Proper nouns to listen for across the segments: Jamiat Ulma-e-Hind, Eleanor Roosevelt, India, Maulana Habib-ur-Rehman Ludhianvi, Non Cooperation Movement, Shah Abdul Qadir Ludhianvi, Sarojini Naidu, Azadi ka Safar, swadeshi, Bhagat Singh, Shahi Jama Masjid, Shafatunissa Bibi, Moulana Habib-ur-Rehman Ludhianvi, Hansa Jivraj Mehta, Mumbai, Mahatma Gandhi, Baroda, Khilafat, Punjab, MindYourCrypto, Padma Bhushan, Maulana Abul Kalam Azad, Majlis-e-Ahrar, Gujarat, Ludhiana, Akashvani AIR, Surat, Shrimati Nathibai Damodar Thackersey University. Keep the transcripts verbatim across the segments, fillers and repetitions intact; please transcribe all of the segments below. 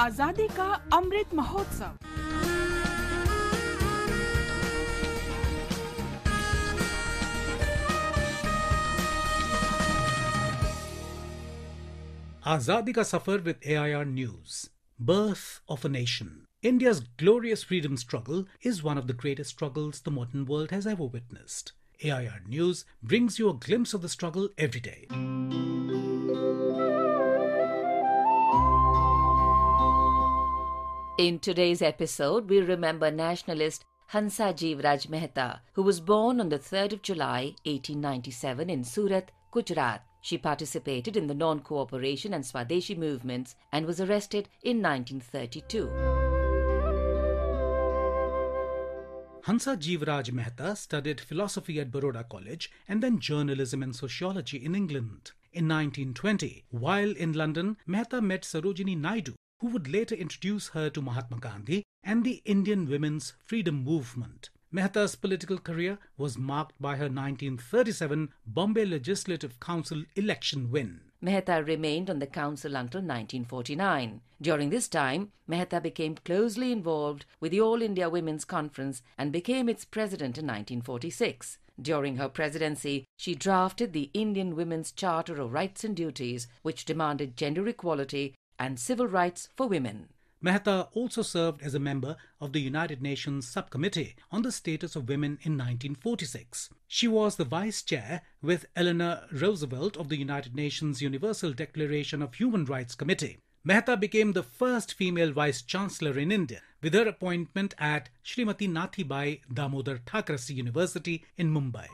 आजादी का Amrit Mahotsav. Azadi ka Safar with A I R News. Birth of a Nation. India's glorious freedom struggle is one of the greatest struggles the modern world has ever witnessed. A I R News brings you a glimpse of the struggle every day. In today's episode, we remember nationalist Hansa Jivraj Mehta, who was born on the third of July, eighteen ninety-seven in Surat, Gujarat. She participated in the non-cooperation and Swadeshi movements and was arrested in nineteen thirty-two. Hansa Jivraj Mehta studied philosophy at Baroda College and then journalism and sociology in England. In nineteen twenty, while in London, Mehta met Sarojini Naidu, who would later introduce her to Mahatma Gandhi and the Indian women's freedom movement. Mehta's political career was marked by her nineteen thirty-seven Bombay Legislative Council election win. Mehta remained on the council until nineteen forty-nine. During this time, Mehta became closely involved with the All India Women's Conference and became its president in nineteen forty-six. During her presidency, she drafted the Indian Women's Charter of Rights and Duties, which demanded gender equality and civil rights for women. Mehta also served as a member of the United Nations Subcommittee on the Status of Women in nineteen forty-six. She was the vice chair with Eleanor Roosevelt of the United Nations Universal Declaration of Human Rights Committee. Mehta became the first female vice chancellor in India with her appointment at Shrimati Nathibai Damodar Thackersey University in Mumbai.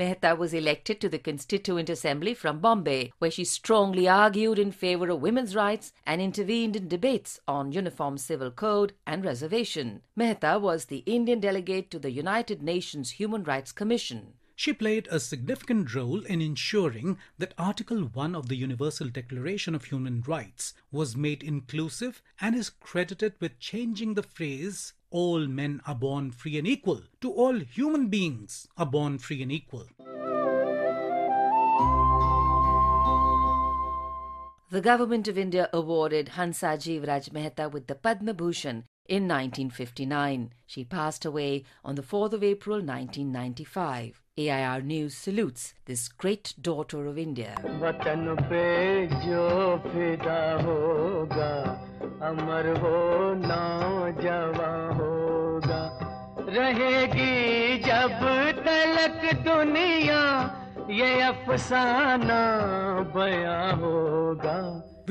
Mehta was elected to the Constituent Assembly from Bombay, where she strongly argued in favour of women's rights and intervened in debates on Uniform Civil Code and reservation. Mehta was the Indian delegate to the United Nations Human Rights Commission. She played a significant role in ensuring that Article one of the Universal Declaration of Human Rights was made inclusive and is credited with changing the phrase, "All men are born free and equal," to "All human beings are born free and equal." The Government of India awarded Hansa Jivraj Mehta with the Padma Bhushan in nineteen fifty-nine. She passed away on the fourth of April, nineteen ninety-five. A I R News salutes this great daughter of India. We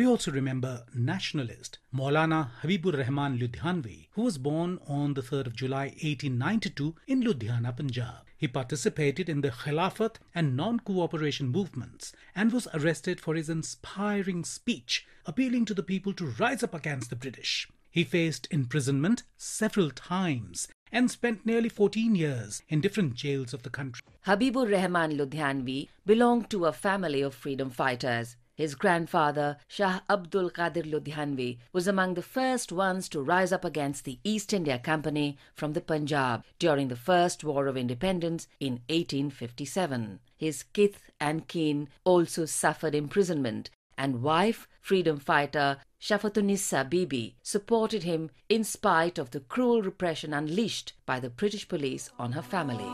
also remember nationalist Maulana Habib-ur-Rehman Ludhianvi, who was born on the third of July, eighteen ninety-two in Ludhiana, Punjab. He participated in the Khilafat and non-cooperation movements and was arrested for his inspiring speech appealing to the people to rise up against the British. He faced imprisonment several times and spent nearly fourteen years in different jails of the country. Habib-ur-Rehman Ludhianvi belonged to a family of freedom fighters. His grandfather, Shah Abdul Qadir Ludhianvi, was among the first ones to rise up against the East India Company from the Punjab during the First War of Independence in eighteen fifty-seven. His kith and kin also suffered imprisonment, and wife, freedom fighter Shafatunissa Bibi, supported him in spite of the cruel repression unleashed by the British police on her family.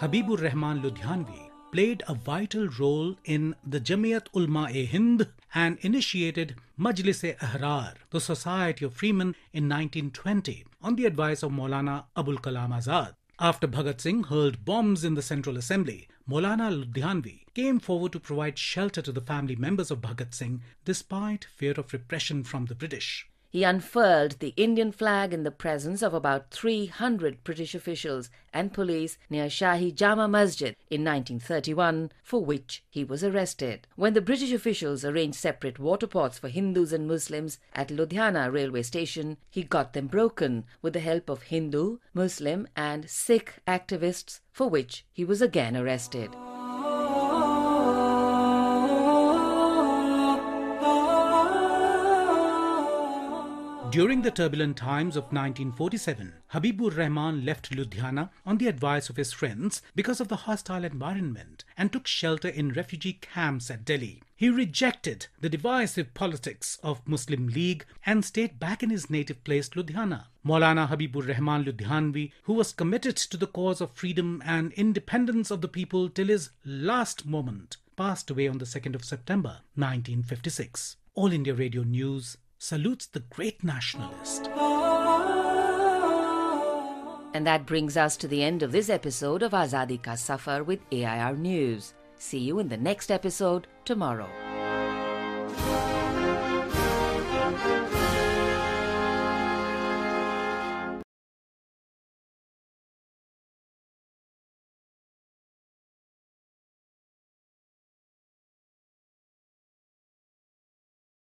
Habib-ur-Rehman Ludhianvi played a vital role in the Jamiat Ulma-e-Hind and initiated Majlis-e-Ahrar, the Society of Freemen, in nineteen twenty on the advice of Maulana Abul Kalam Azad. After Bhagat Singh hurled bombs in the Central Assembly, Maulana Ludhianvi came forward to provide shelter to the family members of Bhagat Singh despite fear of repression from the British. He unfurled the Indian flag in the presence of about three hundred British officials and police near Shahi Jama Masjid in nineteen thirty-one, for which he was arrested. When the British officials arranged separate water pots for Hindus and Muslims at Ludhiana railway station, he got them broken with the help of Hindu, Muslim and Sikh activists, for which he was again arrested. During the turbulent times of nineteen forty-seven, Habib-ur-Rehman left Ludhiana on the advice of his friends because of the hostile environment and took shelter in refugee camps at Delhi. He rejected the divisive politics of Muslim League and stayed back in his native place Ludhiana. Maulana Habib-ur-Rehman Ludhianvi, who was committed to the cause of freedom and independence of the people till his last moment, passed away on the second of September nineteen fifty-six. All India Radio News salutes the great nationalist. And that brings us to the end of this episode of Azadi ka Safar with A I R News. See you in the next episode tomorrow.